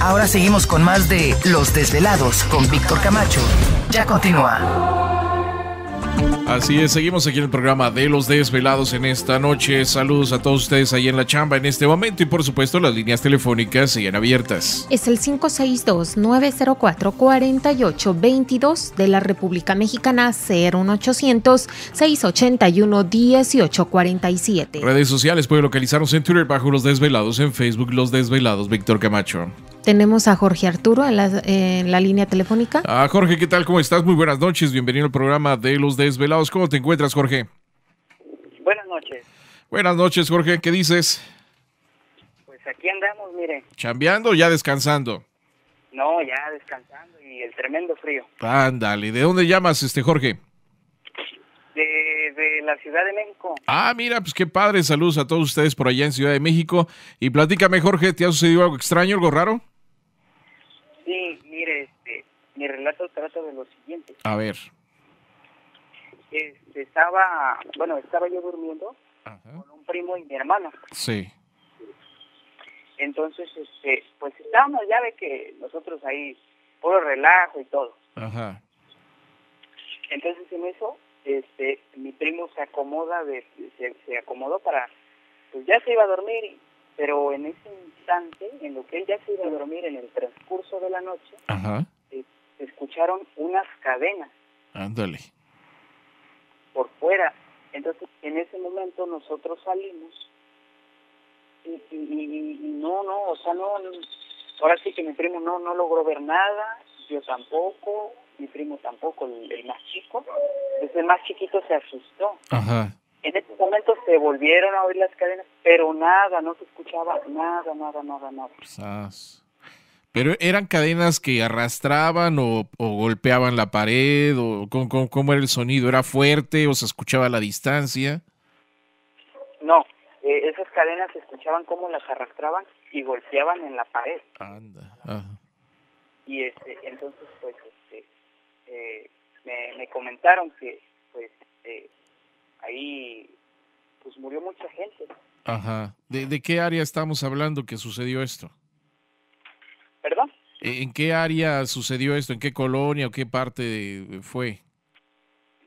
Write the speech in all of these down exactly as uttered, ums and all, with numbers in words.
Ahora seguimos con más de Los Desvelados con Víctor Camacho. Ya continúa. Así es, seguimos aquí en el programa de Los Desvelados en esta noche. Saludos a todos ustedes ahí en la chamba en este momento y por supuesto las líneas telefónicas siguen abiertas. Es el cinco seis dos, nueve cero cuatro, cuatro ocho dos dos de la República Mexicana, cero uno ochocientos, seiscientos ochenta y uno, dieciocho cuarenta y siete. Redes sociales, puede localizarnos en Twitter bajo Los Desvelados, en Facebook Los Desvelados, Víctor Camacho. Tenemos a Jorge Arturo en la, en la línea telefónica. Ah, Jorge, ¿qué tal? ¿Cómo estás? Muy buenas noches, bienvenido al programa de Los Desvelados. ¿Cómo te encuentras, Jorge? Buenas noches. Buenas noches, Jorge, ¿qué dices? Pues aquí andamos, mire. ¿Chambeando o ya descansando? No, ya descansando y el tremendo frío. Ándale, ¿de dónde llamas, este Jorge? De, de la Ciudad de México. Ah, mira, pues qué padre, saludos a todos ustedes por allá en Ciudad de México. Y platícame, Jorge, ¿te ha sucedido algo extraño, algo raro? Sí, mire, este, mi relato trata de lo siguiente. A ver. Este, estaba, bueno, estaba yo durmiendo. Ajá. Con un primo y mi hermana. Sí. Entonces, este, pues estábamos, ya ve que nosotros ahí, puro relajo y todo. Ajá. Entonces en eso, este, mi primo se acomoda, de, se, se acomodó para, pues ya se iba a dormir y... Pero en ese instante, en lo que él ya se iba a dormir, en el transcurso de la noche, ajá, eh, se escucharon unas cadenas. Ándale. Por fuera. Entonces, en ese momento nosotros salimos y, y, y, y no, no, o sea, no, no. Ahora sí que mi primo no, no logró ver nada, yo tampoco, mi primo tampoco, el, el más chico. Entonces, el más chiquito se asustó. Ajá. En ese momento se volvieron a oír las cadenas, pero nada, no se escuchaba nada, nada, nada, nada. Sas. ¿Pero eran cadenas que arrastraban o, o golpeaban la pared? O ¿cómo, cómo, cómo era el sonido? ¿Era fuerte o se escuchaba a la distancia? No, eh, esas cadenas se escuchaban como las arrastraban y golpeaban en la pared. Anda, ajá. Y este, entonces, pues, este, eh, me, me comentaron que, pues, eh, ahí pues murió mucha gente. Ajá. ¿De, de qué área estamos hablando que sucedió esto? ¿Perdón? ¿En qué área sucedió esto? ¿En qué colonia o qué parte fue?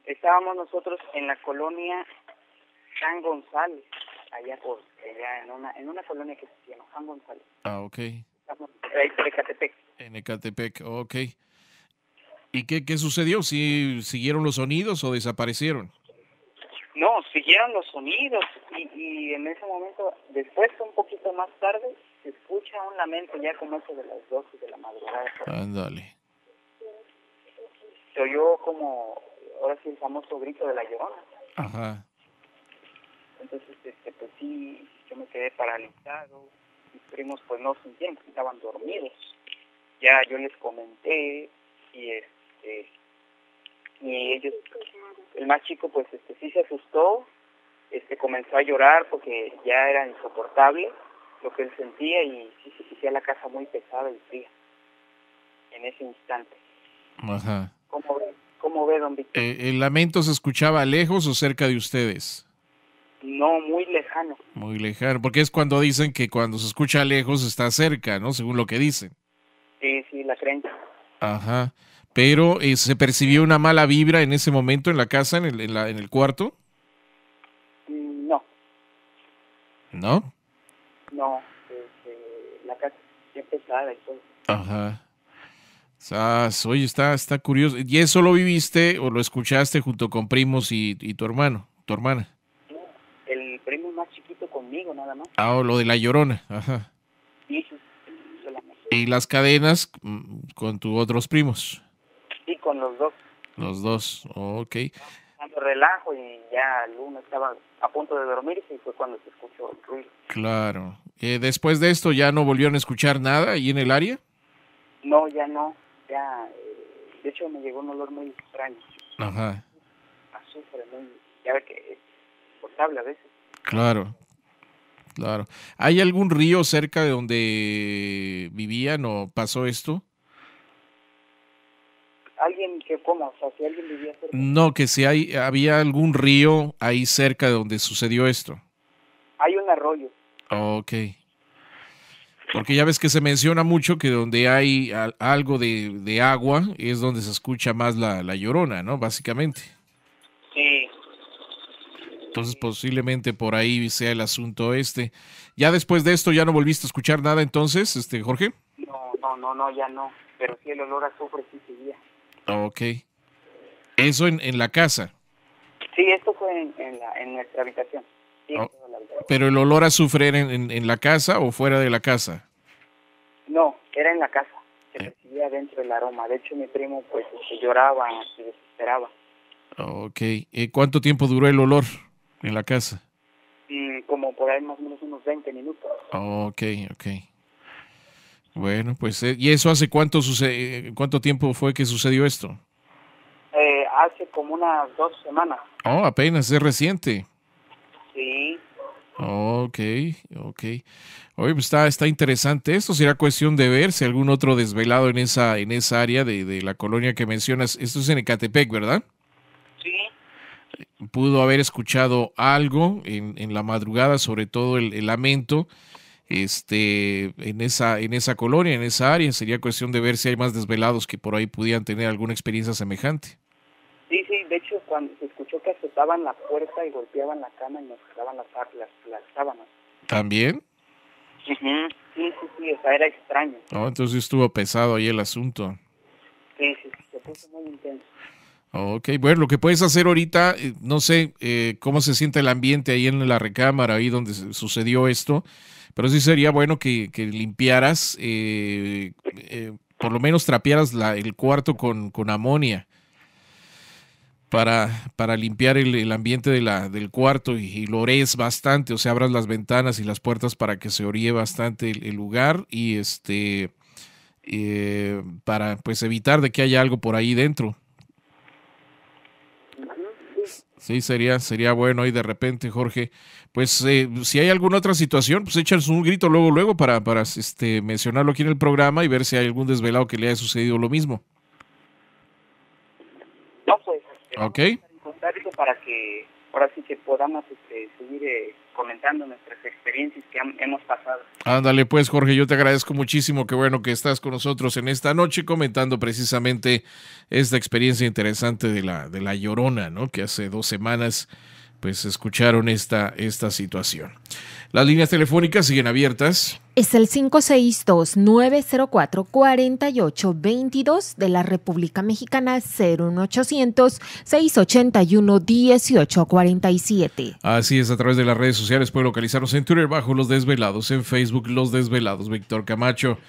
Estábamos nosotros en la colonia San González, allá por allá en una en una colonia que se llama San González. Ah, okay. Estamos ahí por Ecatepec. En Ecatepec, okay. ¿Y qué qué sucedió? ¿Sí siguieron los sonidos o desaparecieron? No, siguieron los sonidos y, y en ese momento, después un poquito más tarde, se escucha un lamento ya como eso de las doce de la madrugada. Ándale. Se oyó como, ahora sí, el famoso grito de La Llorona. Ajá. Entonces, este, pues sí, yo me quedé paralizado, mis primos pues no sentían, estaban dormidos. Ya yo les comenté y este... y ellos, el más chico pues este sí se asustó, este comenzó a llorar porque ya era insoportable lo que él sentía y sí se sentía la casa muy pesada y fría en ese instante. Ajá. ¿Cómo, cómo ve, don Víctor? Eh, ¿El lamento se escuchaba lejos o cerca de ustedes? No, muy lejano. Muy lejano, porque es cuando dicen que cuando se escucha lejos está cerca, ¿no? Según lo que dicen. Sí, sí, la creencia. Ajá. Pero eh, ¿se percibió una mala vibra en ese momento en la casa, en el, en la, en el cuarto? No. ¿No? No, desde la casa siempre estaba y todo. Ajá. Sas, oye, está, está curioso. ¿Y eso lo viviste o lo escuchaste junto con primos y, y tu hermano, tu hermana? No, el primo más chiquito conmigo, nada más. Ah, o lo de La Llorona, ajá. Y, y las cadenas con tus otros primos. Sí, con los dos. Los dos, ok. Cuando relajo y ya el uno estaba a punto de dormirse y fue cuando se escuchó el ruido. Claro. Eh, ¿Después de esto ya no volvieron a escuchar nada ahí en el área? No, ya no. Ya, eh, de hecho me llegó un olor muy extraño. Ajá. A un frenón, ya ve que es portable a veces. Claro, claro. ¿Hay algún río cerca de donde vivían o pasó esto? Alguien que cómo, o sea, si alguien vivía cerca. No, que si hay, había algún río ahí cerca de donde sucedió esto. Hay un arroyo. Ok. Porque ya ves que se menciona mucho que donde hay algo de, de agua es donde se escucha más la, la llorona, ¿no? Básicamente. Sí. Entonces posiblemente por ahí sea el asunto este. ¿Ya después de esto ya no volviste a escuchar nada entonces, este Jorge? No, no, no, no, ya no. Pero sí el olor a azufre sí seguía. Ok. ¿Eso en, en la casa? Sí, esto fue en, en, la, en nuestra habitación. Sí, oh. En la habitación. ¿Pero el olor a azufre era en, en, en la casa o fuera de la casa? No, era en la casa. Se percibía eh. dentro el aroma. De hecho, mi primo pues se lloraba, se desesperaba. Ok. ¿Y cuánto tiempo duró el olor en la casa? Mm, como por ahí más o menos unos veinte minutos. Ok, ok. Bueno, pues, ¿y eso hace cuánto sucede, cuánto tiempo fue que sucedió esto? Eh, hace como unas dos semanas. Oh, apenas, es reciente. Sí. Ok, ok. Oye, pues está, está interesante esto. Será cuestión de ver si algún otro desvelado en esa, en esa área de, de la colonia que mencionas. Esto es en Ecatepec, ¿verdad? Sí. Pudo haber escuchado algo en, en la madrugada, sobre todo el, el lamento. Este, en esa, en esa colonia, en esa área, sería cuestión de ver si hay más desvelados que por ahí pudieran tener alguna experiencia semejante. Sí, sí, de hecho cuando se escuchó que azotaban la puerta y golpeaban la cama y nos quedaban las, las, las sábanas. ¿También? Uh-huh. Sí, sí, sí, o sea, era extraño. Oh, entonces estuvo pesado ahí el asunto. Sí, sí, sí, se puso muy intenso. Ok, bueno, lo que puedes hacer ahorita, no sé eh, cómo se siente el ambiente ahí en la recámara, ahí donde sucedió esto, pero sí sería bueno que, que limpiaras, eh, eh, por lo menos trapearas la, el cuarto con, con amonia para, para limpiar el, el ambiente de la, del cuarto y, y lo ores bastante, o sea, abras las ventanas y las puertas para que se oríe bastante el, el lugar y este eh, para pues evitar de que haya algo por ahí dentro. Sí, sería, sería bueno ahí de repente, Jorge. Pues eh, si hay alguna otra situación, pues échanos un grito luego, luego para, para este, mencionarlo aquí en el programa y ver si hay algún desvelado que le haya sucedido lo mismo. No, pues. Este, ok. En contacto para que ahora sí que podamos este, seguir eh, comentando nuestras experiencias que han, hemos pasado. Ándale, pues, Jorge, yo te agradezco muchísimo. Qué bueno que estás con nosotros en esta noche comentando precisamente esta experiencia interesante de la, de la Llorona, ¿no? Que hace dos semanas pues escucharon esta, esta situación. Las líneas telefónicas siguen abiertas. Es el cinco seis dos, nueve cero cuatro, cuatro ocho dos dos de la República Mexicana, cero uno ochocientos, seiscientos ochenta y uno, dieciocho cuarenta y siete. Así es, a través de las redes sociales pueden localizarnos en Twitter bajo Los Desvelados, en Facebook Los Desvelados. Víctor Camacho.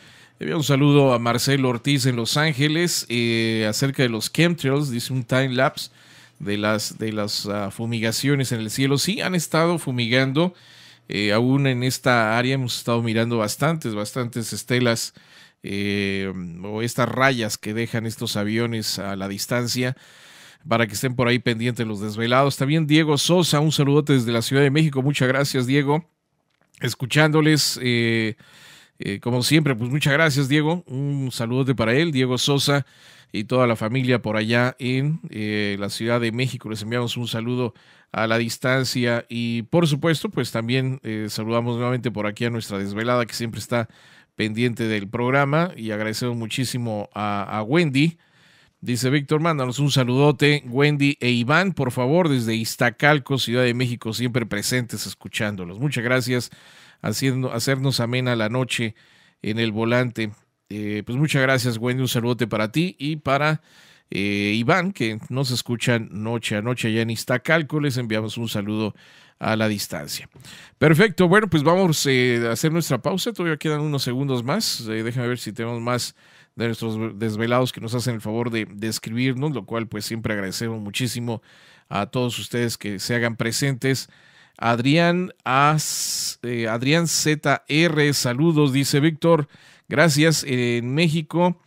Un saludo a Marcelo Ortiz en Los Ángeles eh, acerca de los chemtrails, dice un time lapse. De las, de las uh, fumigaciones en el cielo. Sí, han estado fumigando. Eh, aún en esta área hemos estado mirando bastantes, bastantes estelas eh, o estas rayas que dejan estos aviones a la distancia para que estén por ahí pendientes los desvelados. También Diego Sosa, un saludote desde la Ciudad de México. Muchas gracias, Diego. Escuchándoles, eh, eh, como siempre, pues muchas gracias, Diego. Un saludote para él, Diego Sosa. Y toda la familia por allá en eh, la Ciudad de México. Les enviamos un saludo a la distancia y por supuesto pues también eh, saludamos nuevamente por aquí a nuestra desvelada que siempre está pendiente del programa y agradecemos muchísimo a, a Wendy. Dice Víctor, mándanos un saludote Wendy e Iván por favor desde Iztacalco, Ciudad de México, siempre presentes escuchándolos. Muchas gracias haciendo, hacernos amena la noche en el volante. Eh, pues muchas gracias, Wendy, un saludote para ti y para eh, Iván, que nos escuchan noche a noche allá en Iztacalco, les enviamos un saludo a la distancia. Perfecto, bueno, pues vamos eh, a hacer nuestra pausa, todavía quedan unos segundos más, eh, déjame ver si tenemos más de nuestros desvelados que nos hacen el favor de, de escribirnos, lo cual pues siempre agradecemos muchísimo a todos ustedes que se hagan presentes. Adrián, As, eh, Adrián Z R, saludos, dice Víctor. Gracias. En México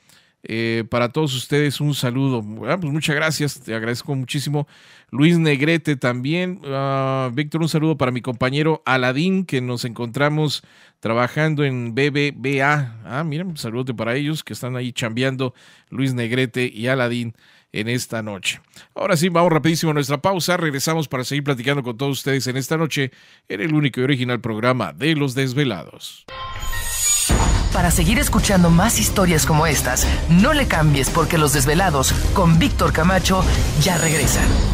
Eh, para todos ustedes un saludo. Ah, pues muchas gracias, te agradezco muchísimo. Luis Negrete también. Uh, Víctor, un saludo para mi compañero Aladín, que nos encontramos trabajando en B B B A. Ah, miren, un saludo para ellos que están ahí chambeando, Luis Negrete y Aladín, en esta noche. Ahora sí, vamos rapidísimo a nuestra pausa. Regresamos para seguir platicando con todos ustedes en esta noche en el único y original programa de Los Desvelados. Para seguir escuchando más historias como estas, no le cambies, porque Los Desvelados con Víctor Camacho ya regresan.